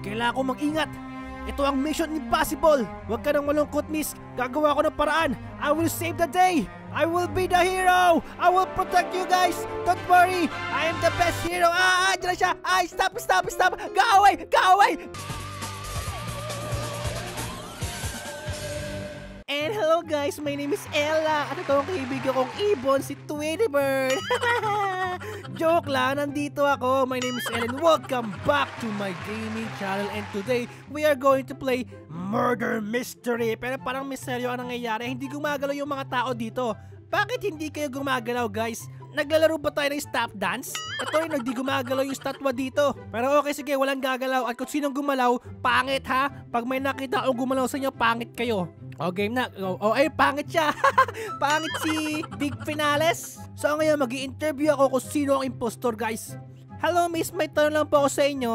Kailangan ko mag-ingat. Ito ang mission impossible. Huwag ka nang malungkot, miss. Gagawa ko ng paraan. I will save the day. I will be the hero. I will protect you guys. Don't worry. I am the best hero. Diyan na siya. Stop, stop, stop. Go away, go away. And hello guys, my name is Ella. At ito ang kaibigan kong ibon, si Twitterbird. Joke lang, nandito ako. My name is Ella and welcome back to my gaming channel. And today, we are going to play Murder Mystery. Pero parang misteryo ang nangyayari. Hindi gumagalaw yung mga tao dito. Bakit hindi kayo gumagalaw, guys? Naglalaro ba tayo ng stop dance? Ito rin, hindi gumagalaw yung statwa dito. Pero okay, sige, walang gagalaw. At kung sinong gumalaw, pangit ha. Pag may nakita o gumalaw sa inyo, pangit kayo. O, game na. Ay, pangit siya. Pangit si Big Finales. So, ngayon, mag-i-interview ako kung sino ang impostor, guys. Hello, miss. May tanong lang po ako sa inyo.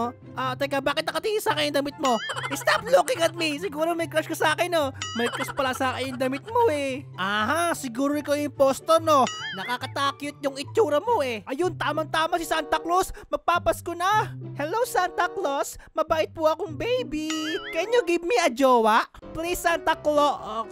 Teka, bakit nakatingin sa akin yung damit mo? Stop looking at me. Siguro may crush ka sa akin, no? May crush pala sa akin yung damit mo, eh. Aha, siguro ikaw yung impostor, no? Nakakatakute yung itsura mo, eh. Ayun, tamang-tama si Santa Claus. Magpapasko na. Hello, Santa Claus. Mabait po akong baby. Can you give me a jowa? Please, Santa Claus.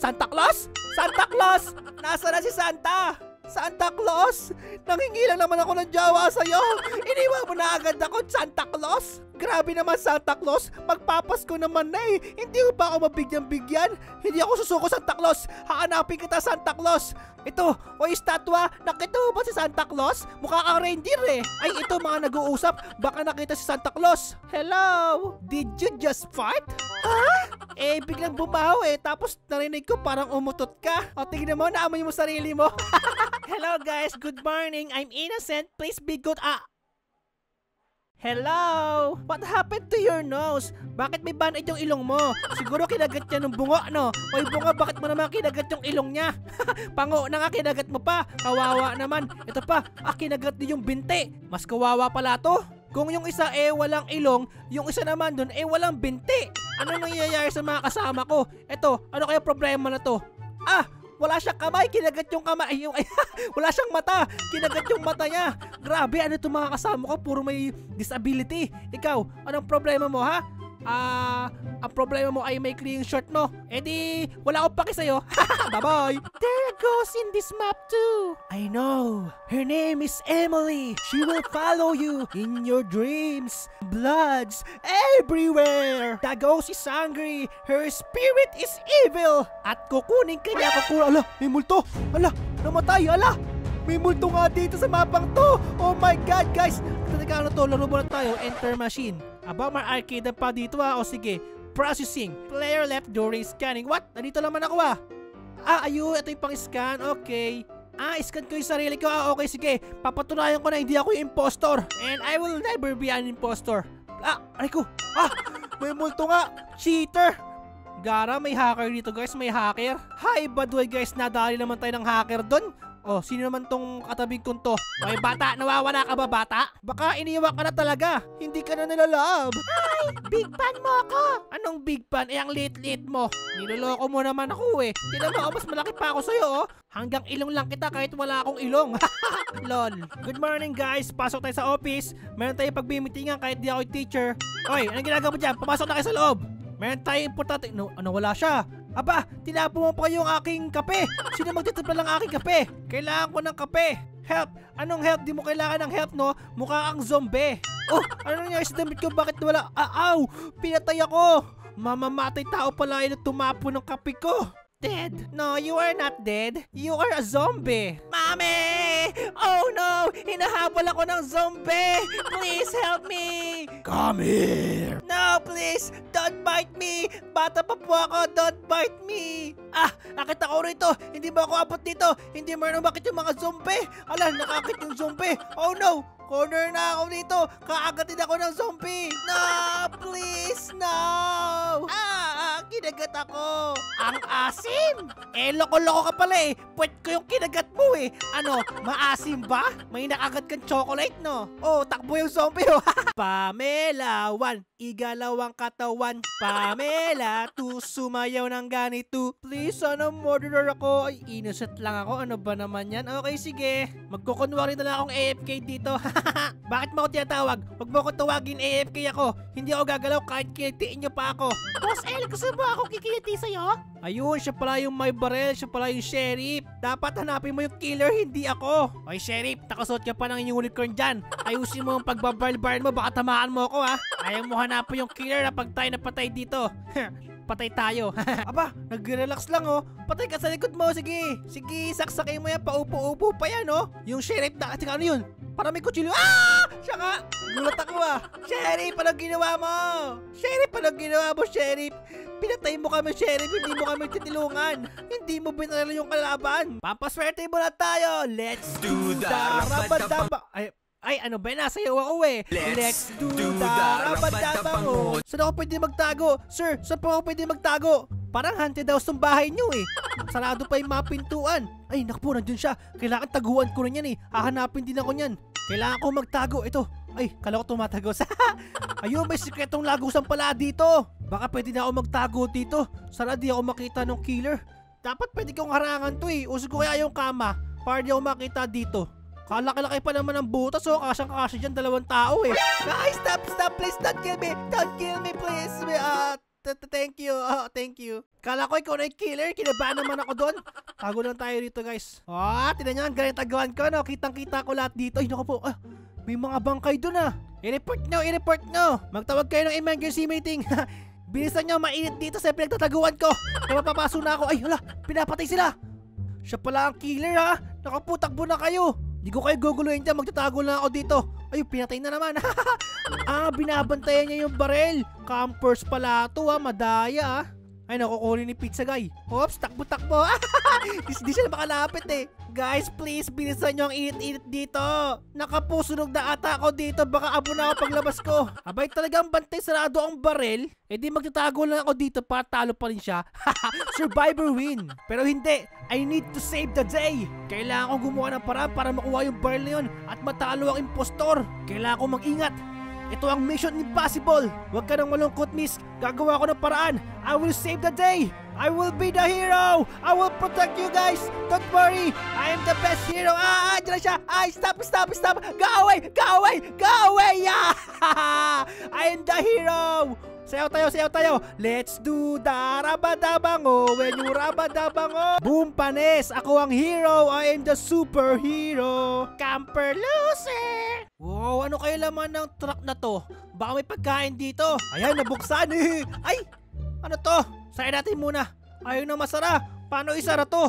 Santa Claus? Santa Claus! Nasa na si Santa? Santa Claus? Nangingilang naman ako ng jowa sa'yo. Iniwan mo na agad ako, Santa Claus. Grabe naman, Santa Claus. Magpapasko naman na eh. Hindi mo ba ako mabigyan-bigyan? Hindi ako susuko, Santa Claus. Haanapin kita, Santa Claus. Ito, o yung statwa, nakita mo ba si Santa Claus? Mukha kang reindeer eh. Ay, ito mga nag-uusap. Baka nakita si Santa Claus. Hello? Did you just fart? Ha? Eh, biglang bumaho eh. Tapos narinig ko parang umutot ka. O, tignan mo, naamoy mo sarili mo. Hello guys, good morning. I'm innocent. Please be good. Hello? What happened to your nose? Bakit may band-aid yung ilong mo? Siguro kinagat niya ng bungo, no? O yung bunga, bakit mo naman kinagat yung ilong niya? Pango na nga, kinagat mo pa. Kawawa naman. Ito pa, kinagat din yung binti. Mas kawawa pala to. Kung yung isa eh walang ilong, yung isa naman dun eh walang binti. Ano nangyayari sa mga kasama ko? Ito, ano kaya problema na to? Wala siyang kamay, kinagat yung kamay. Wala siyang mata, kinagat yung mata niya. Grabe, ano itong mga kasama ko? Puro may disability. Ikaw, anong problema mo, ha? Ang problema mo ay may clean short mo. Eh di, wala akong paki sa'yo. Bye-bye. There goes in this map too. I know. Her name is Emily. She will follow you in your dreams, bloods, everywhere. There goes is angry. Her spirit is evil. At kukunin ka niya. Ala, may multo. Ala, namatay. Ala, may multo nga dito sa mapang to. Oh my God, guys. Talaga ano to, laro muna tayo. Enter machine. Aba, may arcade pa dito O sige, processing. Player left during scanning. What? Nandito naman ako ayun, ito yung pang-scan. Okay. Scan ko yung sarili ko. Okay, sige. Papatunayan ko na hindi ako yung impostor. And I will never be an impostor. Aray ko. May multo nga. Cheater. Gara, may hacker dito guys. May hacker. Hi, by the way guys. Nadali naman tayo ng hacker doon. Sino naman tong katabing kong to? Okay, bata, nawawala ka ba, bata? Baka iniwan ka na talaga. Hindi ka na nilalove. Ay, big fan mo ako. Anong big fan? Ang lit-lit mo. Niloloko mo naman ako eh. Tinan mo, mas malaki pa ako sa'yo Hanggang ilong lang kita kahit wala akong ilong. Lol. Good morning guys. Pasok tayo sa office. Meron tayong pagmimitingan kahit di ako teacher. Oy, anong ginagawa mo dyan? Pumasok na kayo sa loob. Meron tayong importante. No, wala siya. Aba, tinapo mo pa yung aking kape. Sino magtitipla lang aking kape? Kailangan ko ng kape. Help! Anong help? Di mo kailangan ng help, no? Mukha kang zombie. Ano nangyari sa damit ko? Bakit wala? Aw! Pinatay ako! Mamamatay tao pala yun at tumapo ng kape ko. Dead? No, you are not dead. You are a zombie. Mami! Oh no! Hinahabol ako ng zombie! Please help me! Come here! No, please! Don't bite me! Bata pa po ako! Don't bite me! Nakit ako rito! Hindi ba ako abot dito? Hindi mo rin bakit yung mga zombie? Ala, nakakit yung zombie! Oh no! Corner na ako dito! Kaagatin ako ng zombie! No! Please! No! Kinagat ako! Ang asim! Eh, loko-loko ka pala eh. Pwet ko yung kinagat mo eh. Ano, maasim ba? May nakagat kang chocolate, no? Oh, takbo yung zombie, oh. Pamela, one. Igalawang katawan. Pamela, two. Sumayaw ng ganito. Please, ano, murderer ako. Ay, innocent lang ako. Ano ba naman yan? Okay, sige. Magkukunwari na lang akong AFK dito. Bakit mo ako tinatawag? Huwag mo ko tawagin AFK ako. Hindi ako gagalaw kahit kilitiin nyo pa ako. Boss El, gusto mo ako kikiliti sa'yo? Ayun, siya pala yung may barel, siya pala yung sheriff. Dapat hanapin mo yung killer, hindi ako. Oy, sheriff, takasot ka pa ng inyong unicorn dyan. Ayusin mo yung pagbabaril-baril mo, baka tamaan mo ako, ha? Ayaw mo hanapin yung killer na pag tayo napatay dito. Patay tayo. Aba, nag-relax lang oh. Patay ka sa likod mo, sige. Sige, saksakay mo yan, paupo-upo pa yan oh. Yung sheriff na, kasi ano yun? Para may kutsilyo. Ah! Siya ka! Gulat ako ah. Sheriff, anong ginawa mo? Sheriff, anong ginawa mo, sheriff? Pinatay mo kami, sheriff. Hindi mo kami titilungan. Hindi mo binarala yung kalaban. Pampaswerte mo na tayo. Let's do the rabadaba. Ay, ano ba? Nasa iyo ako eh. Let's do the rabadabang. Saan ako pwede magtago? Sir, saan pa ako pwede magtago? Parang haunted house ng bahay niyo eh. Sarado pa yung mga pintuan. Ay, naku po, nandun siya. Kailangan taguan ko na yan eh. Hahanapin din ako niyan. Kailangan ko magtago. Ito. Ay, kala ko tumatagos. Ayun, may sikretong lagusan pala dito. Baka pwede na ako magtago dito. Sana di ako makita ng killer. Dapat pwede kong harangan to eh. Uso ko kaya yung kama para di ako makita dito. Kalaki-laki pa naman ang butas, so kasyang-kasya dyan dalawang tao eh. Guys, stop, please, don't kill me. Don't kill me, please. Thank you, thank you. Kala ko ikaw na yung killer, kinabahan naman ako doon. Tago lang tayo rito, guys. Ah, tinan nyo, ang ganit agawan ko, no? Kitang-kita ko lahat dito. Ay, naku po, may mga bangkay doon, ah. I-report nyo, i-report nyo. Magtawag kayo ng emergency meeting. Bilisan nyo, mainit dito sa pinagtataguan ko. Napapapasok na ako. Ay, hala, pinapatay sila. Siya pala ang killer, ha? Nakaputakbo na kayo. Di ko kayo guguluhin dyan, magtatago na ako dito. Ayun, pinatay na naman. Binabantayan niya yung barel. Campers pala ito ha, madaya ha. Ay, nakukunin ni Pizza Guy. Oops, takbo-takbo. Di siya makalapit eh. Guys, please, bilisan nyo ang init-init dito. Nakapusunog na ata ako dito. Baka abo na ako paglabas ko. Abay, talagang bantay sarado ang barel. Eh di magtatago lang ako dito para talo pa rin siya. Survivor win. Pero hindi. I need to save the day. Kailangan kong gumawa ng paraan para makuha yung barrel na yun at matalo ang impostor. Kailangan kong mag-ingat. Ito ang mission impossible. Huwag ka nang malungkot, miss. Gagawa ko ng paraan. I will save the day. I will be the hero. I will protect you guys. Don't worry. I am the best hero. Diyan siya. Ay, stop. Go away. Yeah. I am the hero. Sayaw tayo. Let's do the rabadabango. When you rabadabango. Boom, panes. Ako ang hero. I am the superhero. Camper loser. Wow, ano kayo laman ng truck na to? Baka may pagkain dito. Ayan, nabuksan eh. Ay, ano to? Sayan natin muna. Ayaw na masara. Paano isara to?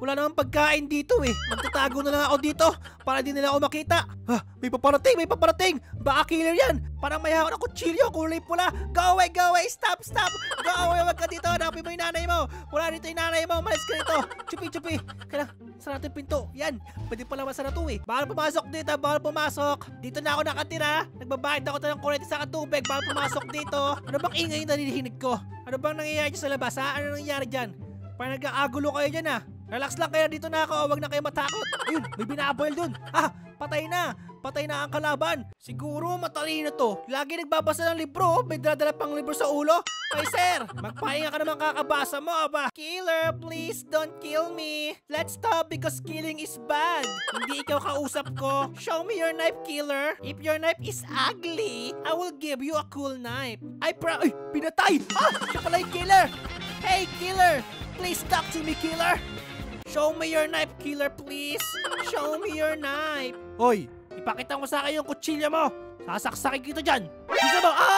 Wala namang pagkain dito eh. Magtatago na lang ako dito para di nila ako makita. May paparating. Baka killer yan. Parang may hawak na kutsilyo, kulay pula. Go away, stop. Go away, wag ka dito. Hanapin mo yung nanay mo. Wala dito yung nanay mo. Malis ka dito. Chupi. Kailangan, sara natin pinto. Yan, pwede pala masara to eh. Bawal pumasok dito, bawal pumasok. Dito na ako nakatira. Nagbabayad ako ng kuryente sa tubig. Bawal pumasok dito. Ano bang ingay yung narinig ko? Ano bang nangyayari dyan sa labas ha? Ano nangyayari dyan? Parang nag-aagulo kayo dyan ha. Relax lang kaya dito na ako. Wag na kayo matakot. Ayun, may binaboil dun. Patay na ang kalaban. Siguro matalino to. Lagi nagbabasa ng libro. May dala-dala pang libro sa ulo. Ay sir, magpahinga ka naman kakabasa mo aba. Killer, please don't kill me. Let's stop because killing is bad. Hindi ikaw kausap ko. Show me your knife, killer. If your knife is ugly, I will give you a cool knife. Ay, pinatay. Siya pala yung killer. Hey, killer. Please talk to me, killer. Show me your knife, killer, please. Show me your knife. Hoy. Ipakita mo sa akin yung kutsilyo mo. Sasaksakin kita dyan. Gusto mo?